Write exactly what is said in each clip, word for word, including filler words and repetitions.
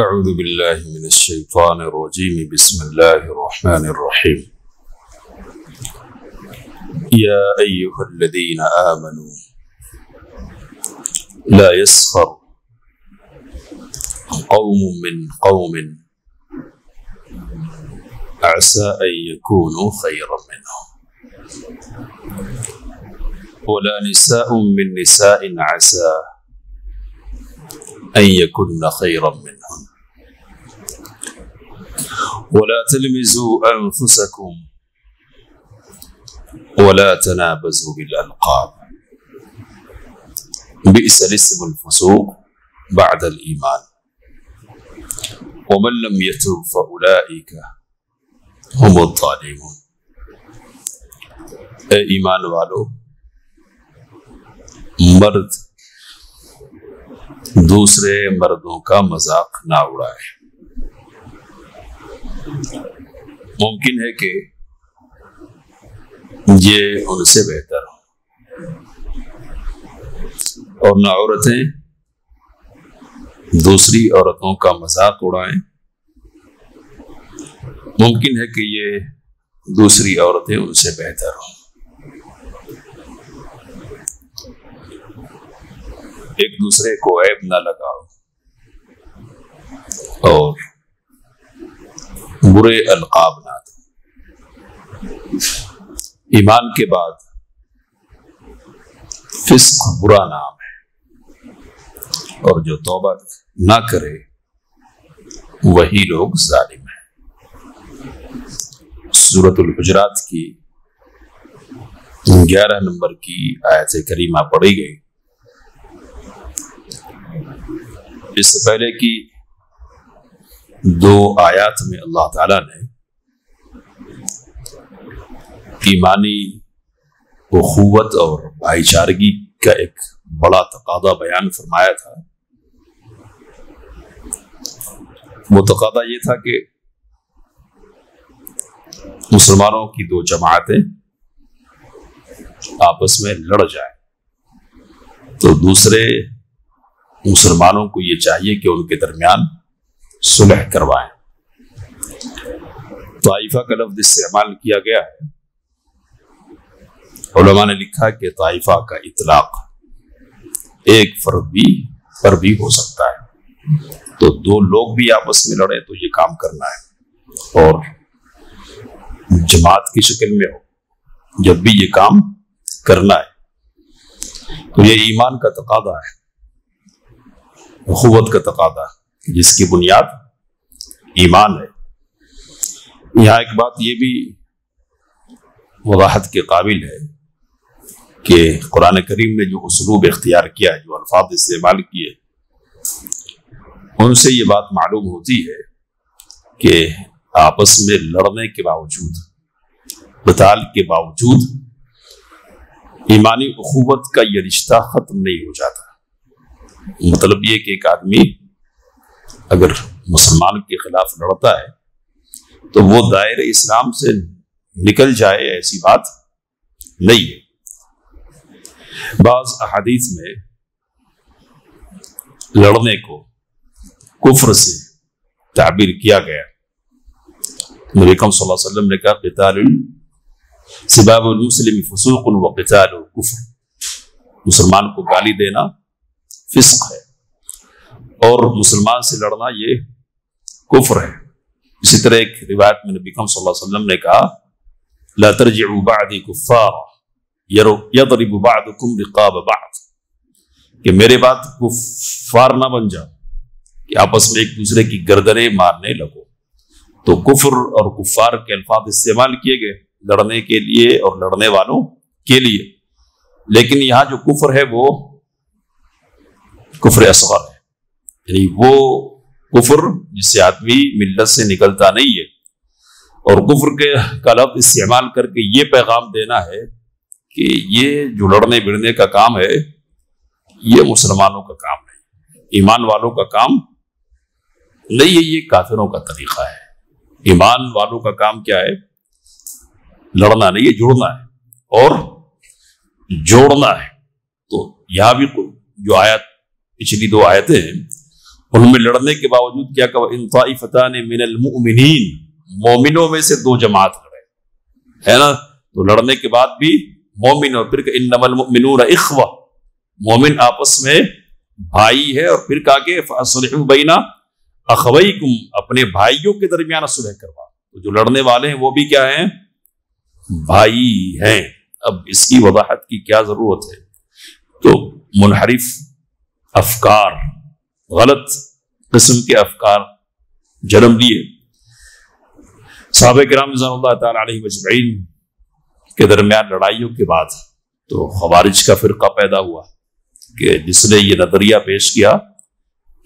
أعوذ بالله من الشيطان الرجيم بسم الله الرحمن الرحيم يا أيها الذين آمنوا لا يسخر قوم من قوم عسى أن يكونوا خيرا منهم ولا نساء من نساء عسى أن يكن خيرا منهم ولا تلمزوا أنفسكم ولا تنابزوا بالألقاب بئس الاسم الفسوق بعد الإيمان ومن لم يتب فأولئك هم الظالمون. اے ایمان والو, مرد दूसरे मर्दों का मजाक ना उड़ाए। मुमकिन है कि ये उनसे बेहतर हो और ना औरतें दूसरी औरतों का मजाक उड़ाएं। मुमकिन है कि ये दूसरी औरतें उनसे बेहतर हों। एक दूसरे को ऐब ना लगाओ और बुरे अलकाब ना दो। ईमान के बाद फिस्क बुरा नाम है और जो तौबा ना करे वही लोग जालिम हैं। सूरतुल हुजरात की ग्यारह नंबर की आयत करीमा पढ़ी गई। इससे पहले की दो आयत में अल्लाह ताला ने ईमानी अखुव्वत और भाईचारगी का एक बड़ा तकादा बयान फरमाया था। वो तकादा ये था कि मुसलमानों की दो जमातें आपस में लड़ जाए तो दूसरे मुसलमानों को ये चाहिए कि उनके दरमियान सुलह करवाएं। ताइफा का लफ्ज इस्तेमाल किया गया है। उलमा ने लिखा कि ताइफा का इतलाक एक फर्द भी पर भी हो सकता है, तो दो लोग भी आपस में लड़े तो ये काम करना है और जमात की शक्ल में हो जब भी ये काम करना है। तो ये ईमान का तकादा है, अखुव्वत का तकादा, जिसकी बुनियाद ईमान है। यहाँ एक बात ये भी वजाहत के काबिल है कि कुरान करीम ने जो उसलूब इख्तियार किया है, जो अल्फाज इस्तेमाल किए, उनसे ये बात मालूम होती है कि आपस में लड़ने के बावजूद, कताल के बावजूद ईमानी अखुव्वत का यह रिश्ता ख़त्म नहीं हो जाता। मतलब ये कि एक आदमी अगर मुसलमान के खिलाफ लड़ता है तो वो दायरे इस्लाम से निकल जाए, ऐसी बात नहीं है। बाज़ अहादीस में लड़ने को कुफ्र से ताबीर किया गया। नबी करीम सल्लल्लाहु अलैहि वसल्लम ने कहा क़ितालुल सिबाबुल मुस्लिम फुसूक़ुन व क़ितालुल कुफ्र, मुसलमान को गाली देना फिस्क है और मुसलमान से लड़ना ये कुफ्र है। इसी तरह एक रिवायत में नबी करीम सल्लल्लाहु अलैहि वसल्लम ने कहा ला तरजिउ बादी कुफ्फारा यदरिबु बादुकुम रिकाब बाद, कि मेरे बाद कुफ्फार ना बन जाओ कि आपस में एक दूसरे की गर्दनें मारने लगो। तो कुफ्र और कुफ्फार के अल्फाज इस्तेमाल किए गए लड़ने के लिए और लड़ने वालों के लिए, लेकिन यहाँ जो कुफ्र है वो कुफ्र असगर है, यानी वो कुफ्र जिससे आदमी मिल्लत से निकलता नहीं है। और कुफ्र के का लफ्ज़ इस्तेमाल करके ये पैगाम देना है कि ये जो लड़ने भिड़ने का काम है ये मुसलमानों का काम नहीं, ईमान वालों का काम नहीं है, ये काफिरों का तरीक़ा है। ईमान वालों का काम क्या है? लड़ना नहीं है, जुड़ना है और जोड़ना है। तो यहाँ भी जो आयत, पिछली दो आयतें हैं उनमें लड़ने के बावजूद क्या कहा, इन ताइफतान मिनल मुमिनीन, मोमिनों में से दो जमात लड़े, है ना। तो लड़ने के बाद भी मोमिन, और फिर इन्नमल मुमिनून इख्वा, मोमिन आपस में भाई है। और फिर कहा के फसलहु बैना अखवैकुम, अपने भाइयों के दरमियान सुलह करवा। तो जो लड़ने वाले हैं वो भी क्या हैं, भाई हैं। अब इसकी वजाहत की क्या जरूरत है। तो मुनहरिफ अफकार, गलत किस्म के अफकार जन्म लिए। सहाबा-ए-किराम रज़ियल्लाहु तआला अलैहिम अजमईन के दरमियान लड़ाइयों के बाद तो खवारिज का फिरका पैदा हुआ कि जिसने ये नजरिया पेश किया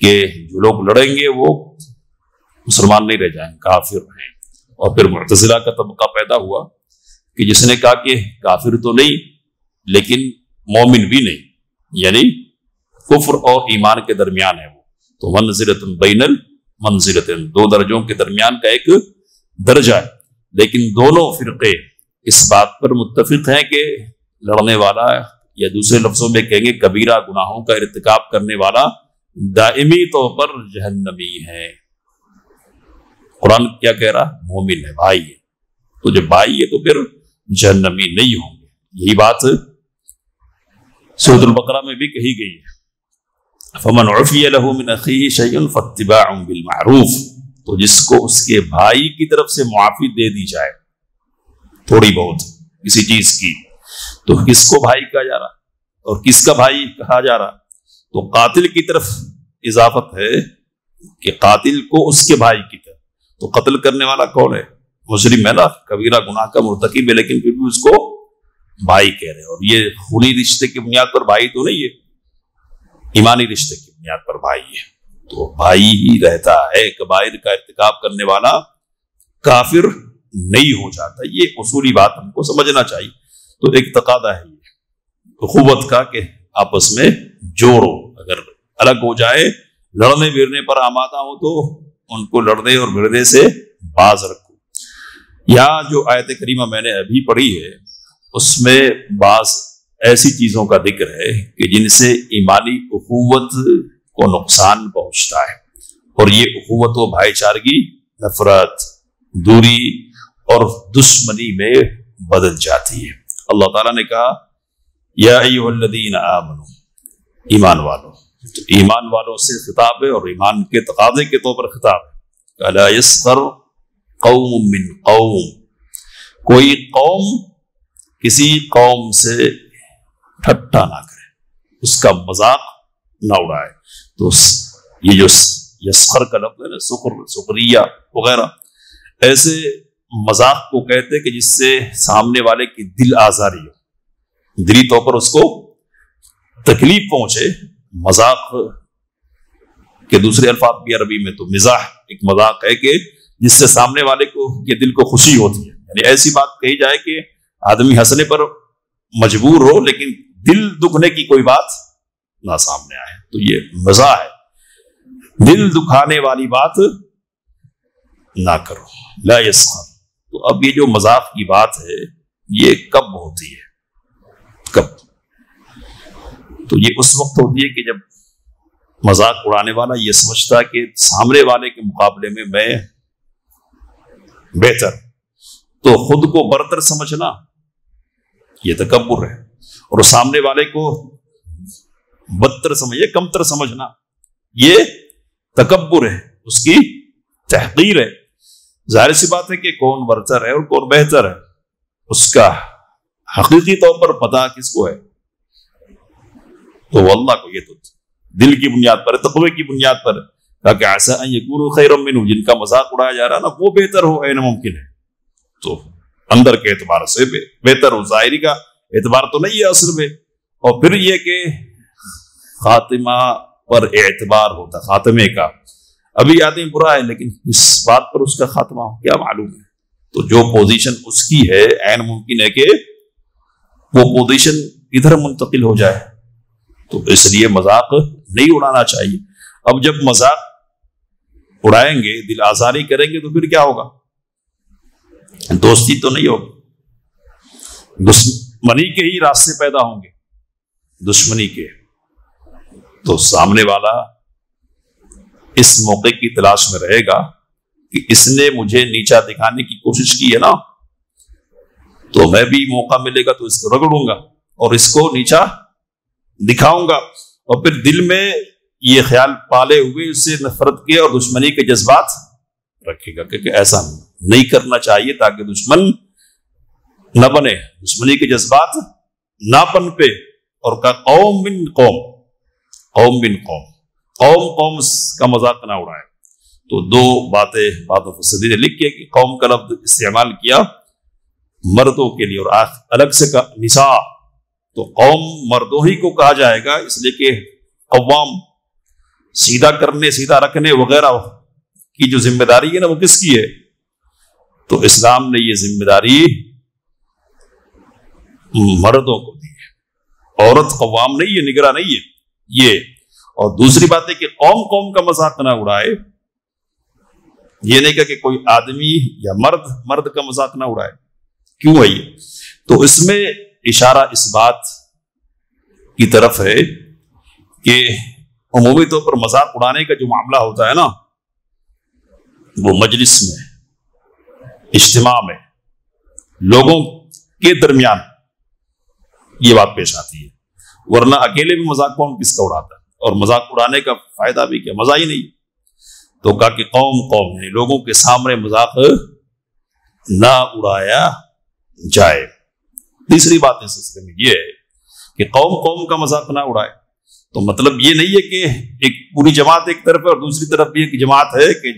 कि जो लोग लड़ेंगे वो मुसलमान नहीं रह जाएंगे, काफिर हैं। और फिर मुअतज़िला का तबका पैदा हुआ कि जिसने कहा कि काफिर तो नहीं लेकिन मोमिन भी नहीं, यानी कुफ्र और ईमान के दरमियान है वो। तो मंज़िलतुन बैनल मंज़िलतैन, दो दर्जों के दरमियान का एक दर्जा है। लेकिन दोनों फिरके इस बात पर मुत्तफिक हैं कि लड़ने वाला, या दूसरे लफ्जों में कहेंगे कबीरा गुनाहों का इर्तिकाब करने वाला, दायमी तौर पर जहन्नमी है। कुरान क्या कह रहा, मोमिन है, भाई है। तो जब भाई है तो फिर जहन्नमी नहीं होंगे। यही बात सूरह बकरा में भी कही गई है, फमन उफ़िय लहु मिन अख़ीहि शय्युन फत्तिबाउन बिल मारूफ, तो जिसको उसके भाई की तरफ से मुआफी दे दी जाए थोड़ी बहुत किसी चीज की। तो किसको भाई कहा जा रहा और किसका भाई कहा जा रहा। तो कातिल की तरफ इजाफत है कि कातिल को उसके भाई की तरफ। तो कत्ल करने वाला कौन है, मुजरिम है ना, कबीरा गुनाह का मुर्तकिब है, लेकिन फिर भी उसको भाई कह रहे हैं। और ये खूनी रिश्ते की बुनियाद पर भाई तो नहीं है, ईमानी रिश्ते की बुनियाद पर भाई है। तो भाई ही रहता है, कबाइर का इर्तिकाब करने वाला काफिर नहीं हो जाता। ये उसूली बात हमको समझना चाहिए। तो एक तकादा है ये अखुव्वत का कि आपस में जोड़ो, अगर अलग हो जाए, लड़ने भिड़ने पर आमादा हो तो उनको लड़ने और भिड़ने से बाज रखो। यहाँ जो आयत करीमा मैंने अभी पढ़ी है उसमें बाज ऐसी चीजों का जिक्र है कि जिनसे ईमानी अखुव्वत को नुकसान पहुंचता है। और ये अखुव्वत व भाईचारगी नफरत, दूरी और दुश्मनी में बदल जाती है। अल्लाह ताला ने कहा, या अय्युहल्लज़ीना आमनू, ईमान वालों, तो ईमान वालों से खिताब है और ईमान के तकाज़े के तौर पर खिताब है। अला यस्खर कौम मिन कौम, कोई कौम किसी कौम से ठट्टा ना करे, उसका मजाक ना उड़ाए। तो ये जो यस्खर का लफ्ज़ है ना, सुखर, सुखरिया वगैरह, ऐसे मजाक को कहते कि जिससे सामने वाले की दिल आजारी हो, दिली तौर पर उसको तकलीफ पहुंचे। मजाक के दूसरे अल्फाज भी अरबी में, तो मिजाह एक मजाक है कि जिससे सामने वाले को के दिल को खुशी होती है, यानी ऐसी बात कही जाए कि आदमी हंसने पर मजबूर हो लेकिन दिल दुखने की कोई बात ना सामने आए। तो ये मजाह है, दिल दुखाने वाली बात ना करो, ला यसखर। तो अब ये जो मजाक की बात है ये कब होती है, कब? तो ये उस वक्त होती है कि जब मजाक उड़ाने वाला ये समझता है कि सामने वाले के मुकाबले में मैं बेहतर, तो खुद को बरतर समझना ये तकब्बुर है, और सामने वाले को बदतर समझिए, कमतर समझना ये तकब्बुर है, उसकी तहकीर है। जाहिर सी बात है कि कौन बरतर है और कौन बेहतर है उसका हकीकी तौर पर पता किसको है, तो अल्लाह को। ये तो दिल की बुनियाद पर, तकवे की बुनियाद पर, ताकि ऐसा यकून खैरम मिनहु, जिनका मजाक उड़ाया जा रहा ना वो बेहतर हो, ऐ नामुमकिन है। तो अंदर के एतबार से बेहतर हो, जाहिरी का एतबार तो नहीं है असल में। और फिर यह कि खातिमा पर एतबार होता, खात्मे का। अभी आदमी बुरा है लेकिन इस बात पर उसका खात्मा हो क्या मालूम है। तो जो पोजीशन उसकी है ऐन मुमकिन है कि वो पोजीशन इधर मुंतकिल हो जाए, तो इसलिए मजाक नहीं उड़ाना चाहिए। अब जब मजाक उड़ाएंगे, दिल आजारी करेंगे, तो फिर क्या होगा, दोस्ती तो नहीं होगी, दुश्मनी के ही रास्ते पैदा होंगे, दुश्मनी के। तो सामने वाला इस मौके की तलाश में रहेगा कि इसने मुझे नीचा दिखाने की कोशिश की है ना, तो मैं भी मौका मिलेगा तो इसको रगड़ूंगा और इसको नीचा दिखाऊंगा। और फिर दिल में ये ख्याल पाले हुए उससे नफरत के और दुश्मनी के जज्बात रखेगा, क्योंकि ऐसा नहीं करना चाहिए ताकि दुश्मन न बने, दुश्मनी के जज्बात ना पनपे। और का कौम बिन कौम, कौम बिन कौम, कौम कौम का मजाक ना उड़ाए। तो दो बातें बातों को सदी ने लिख के कौम का लफ्ज इस्तेमाल किया मर्दों के लिए और अलग से का निसा, तो कौम मर्दों ही को कहा जाएगा, इसलिए कि अवाम सीधा करने सीधा रखने वगैरह की जो जिम्मेदारी है ना वो किसकी है, तो इस्लाम ने ये जिम्मेदारी मर्दों को दी है, औरत अवाम नहीं है, निगरान नहीं है ये। और दूसरी बात है कि कौम कौम का मजाक ना उड़ाए, ये नहीं कहा कि कोई आदमी या मर्द मर्द का मजाक ना उड़ाए, क्यों है ये, तो इसमें इशारा इस बात की तरफ है कि अमूमी तौर पर मजाक उड़ाने का जो मामला होता है ना वो मजलिस में, इज्तिमा में, लोगों के दरमियान ये बात पेश आती है, वरना अकेले भी मजाक कौन किसका उड़ाता है, और मजाक उड़ाने का फायदा भी क्या, मजा ही नहीं। तो कहा कि कौम कौम है, लोगों के सामने मजाक ना उड़ाया जाए। तीसरी बात इस सिलसिले में यह है कि कौम कौम का मजाक ना उड़ाए, तो मतलब ये नहीं है कि एक पूरी जमात एक तरफ है और दूसरी तरफ भी एक जमात है कि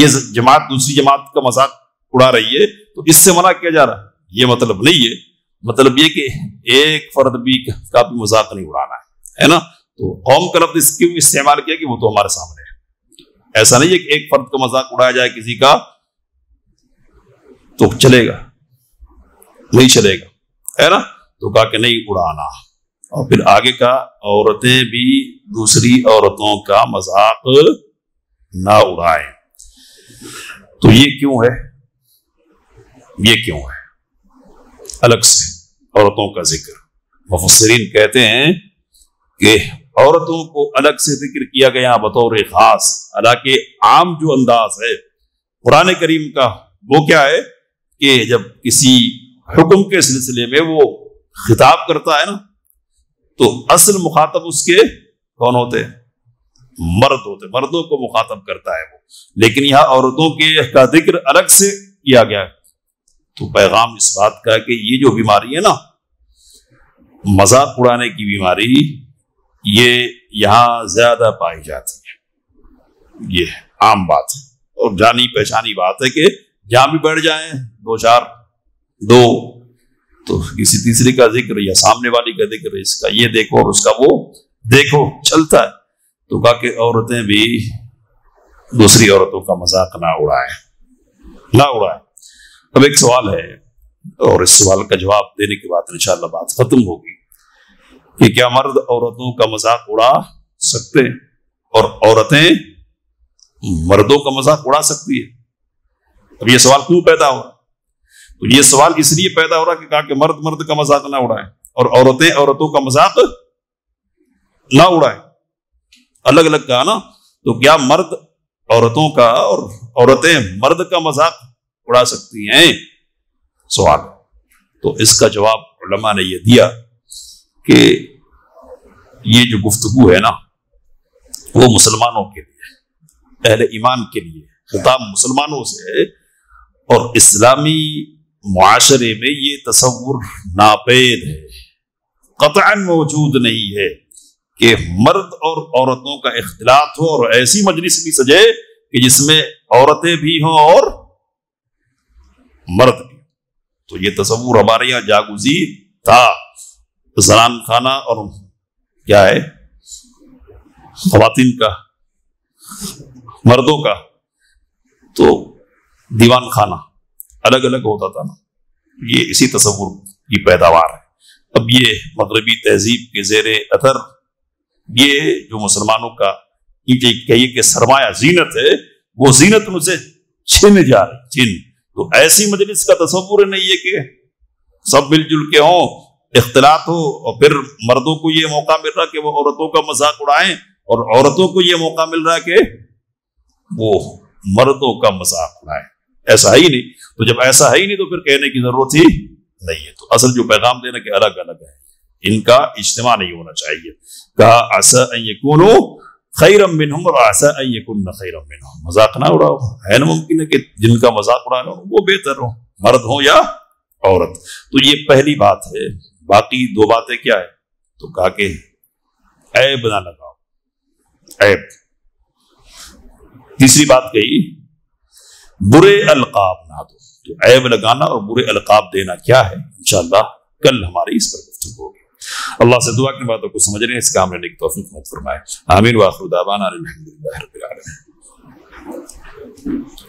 ये जमात दूसरी जमात का मजाक उड़ा रही है तो इससे मना किया जा रहा है, ये मतलब नहीं है। मतलब ये कि एक फर्द भी का भी मजाक नहीं उड़ाना है, है ना। तो कौम का लफ्ज इसके भी इस्तेमाल किया कि वो तो हमारे सामने है, ऐसा नहीं है कि एक फर्द का मजाक उड़ाया जाए किसी का तो चलेगा, नहीं चलेगा, है ना। तो कहा कि नहीं उड़ाना। और फिर आगे का औरतें भी दूसरी औरतों का मजाक ना उड़ाए, तो ये क्यों है, ये क्यों है अलग से औरतों का जिक्र। मुफस्सिरीन कहते हैं कि औरतों को अलग से जिक्र किया गया बतौर खास, हालांकि आम जो अंदाज है कुरान करीम का वो क्या है कि जब किसी हुक्म के सिलसिले में वो खिताब करता है ना तो असल मुखातब उसके कौन होते हैं, मर्द होते, मर्दों को मुखातब करता है वो, लेकिन यहाँ औरतों के का जिक्र अलग से किया गया है। तो पैगाम इस बात का है कि ये जो बीमारी है ना मजाक उड़ाने की बीमारी, ये यहां ज्यादा पाई जाती है, ये आम बात है और जानी पहचानी बात है कि जहां भी बैठ जाए दो चार दो तो किसी तीसरी का जिक्र या सामने वाली का जिक्र, इसका ये देखो और उसका वो देखो चलता है। तो कहा कि औरतें भी दूसरी औरतों का मजाक ना उड़ाए, ना उड़ाए। अब एक सवाल है और इस सवाल का जवाब देने के बाद इंशाअल्लाह बात खत्म होगी कि क्या मर्द औरतों का मजाक उड़ा सकते हैं और औरतें मर्दों का मजाक उड़ा सकती है। अब यह सवाल क्यों पैदा हो रहा, तो यह सवाल इसलिए पैदा हो रहा कि कहा कि मर्द मर्द का मजाक ना उड़ाए और औरतें औरतों का मजाक ना उड़ाए, अलग अलग कहा ना। तो क्या मर्द औरतों का और औरतें मर्द का मजाक उड़ा सकती हैं, सवाल। तो इसका जवाब उलमा ने यह दिया कि ये जो गुफ्तगू है ना वो मुसलमानों के लिए, अहले ईमान के लिए, खिताब मुसलमानों से है और इस्लामी मुआशरे में ये तसव्वुर नापेद है, कतअन मौजूद नहीं है कि मर्द और औरतों का इख्तिलात हो और ऐसी मजलिस भी सजे कि जिसमें औरतें भी हों और मर्द। तो ये तस्वूर हमारे यहाँ जागुजी था, जनान खाना और क्या है खवातीन का, मर्दों का, तो दीवान खाना अलग अलग होता था ना, ये इसी तस्वूर की पैदावार है। अब ये मगरबी तहजीब के जेर अतर ये जो मुसलमानों का कहिए कि सरमाया जीनत है वो जीनत उनसे छिन जा रही, छिन। तो ऐसी मजलिस का तस्वुर नहीं है कि सब मिलजुल के हों, इख्तिलात हो और फिर मर्दों को यह मौका मिल रहा है कि वो औरतों का मजाक उड़ाएं और औरतों को यह मौका मिल रहा है कि वो मर्दों का मजाक उड़ाए, ऐसा है ही नहीं। तो जब ऐसा है ही नहीं तो फिर कहने की जरूरत ही नहीं है। तो असल जो पैगाम देना के अलग अलग है, इनका इज्तिमा नहीं होना चाहिए। कहा आसा अन यकूनु खैरम मिनहुम व आसा अन यकुन खैरम मिनहुम, मजाक ना उड़ाओ, है ना मुमकिन है कि जिनका मजाक उड़ाना हो वो बेहतर हो, मर्द हो या औरत। तो ये पहली बात है। बाकी दो बातें क्या है, तो कहा कि ऐब ना लगाओ, ऐब। तीसरी बात कही बुरे अलकाब ना दो। तो ऐब लगाना और बुरे अलकाब देना क्या है, इंशाअल्लाह कल हमारी इस पर गुफ्तगू होगी। अल्लाह से दुआ की बातों को समझने इस काम लेने की तौफीक मत फरमाए। आमीन व आखिर दावाना अल्हम्दुलिल्लाह रब्बिल आलमीन।